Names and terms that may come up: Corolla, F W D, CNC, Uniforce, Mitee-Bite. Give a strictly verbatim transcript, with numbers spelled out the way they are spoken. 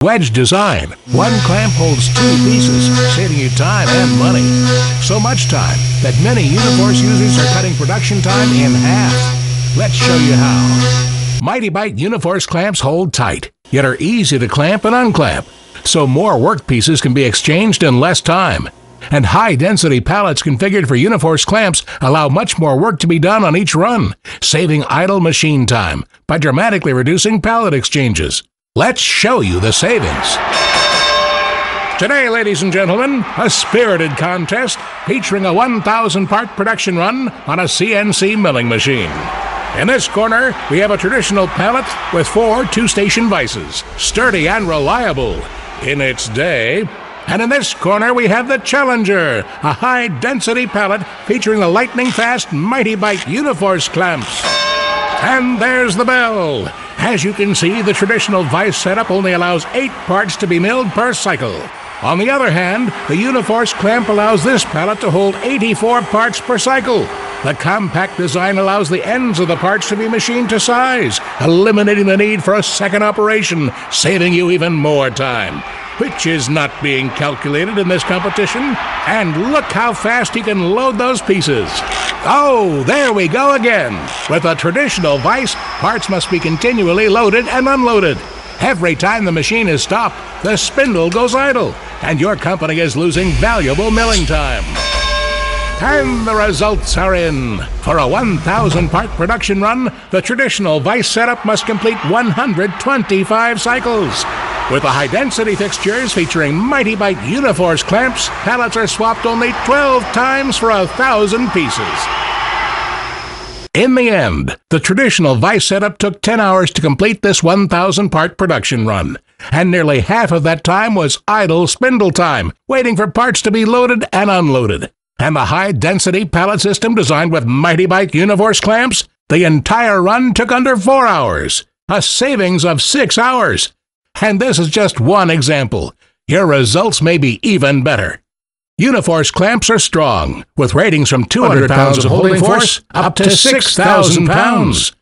Wedge design. One clamp holds two pieces, saving you time and money. So much time that many Uniforce users are cutting production time in half. Let's show you how. Mitee-Bite Uniforce clamps hold tight, yet are easy to clamp and unclamp, so more work pieces can be exchanged in less time. And high-density pallets configured for Uniforce clamps allow much more work to be done on each run, saving idle machine time by dramatically reducing pallet exchanges. Let's show you the savings. Today, ladies and gentlemen, a spirited contest featuring a one thousand part production run on a C N C milling machine. In this corner, we have a traditional pallet with four two-station vices, sturdy and reliable in its day. And in this corner, we have the Challenger, a high-density pallet featuring the lightning-fast Mitee-Bite Uniforce clamps. And there's the bell. As you can see, the traditional vice setup only allows eight parts to be milled per cycle. On the other hand, the Uniforce clamp allows this pallet to hold eighty-four parts per cycle. The compact design allows the ends of the parts to be machined to size, eliminating the need for a second operation, saving you even more time, which is not being calculated in this competition. And look how fast he can load those pieces. Oh, there we go again. With a traditional vice, parts must be continually loaded and unloaded. Every time the machine is stopped, the spindle goes idle, and your company is losing valuable milling time. And the results are in. For a one thousand part production run, the traditional vice setup must complete one hundred twenty-five cycles. With the high-density fixtures featuring Mitee-Bite Uniforce clamps, pallets are swapped only twelve times for a thousand pieces. In the end, the traditional vice setup took ten hours to complete this one thousand part production run, and nearly half of that time was idle spindle time, waiting for parts to be loaded and unloaded. And the high-density pallet system designed with Mitee-Bite Uniforce clamps, the entire run took under four hours, a savings of six hours. And this is just one example. Your results may be even better. Uniforce clamps are strong, with ratings from two hundred pounds of holding force up to six thousand pounds.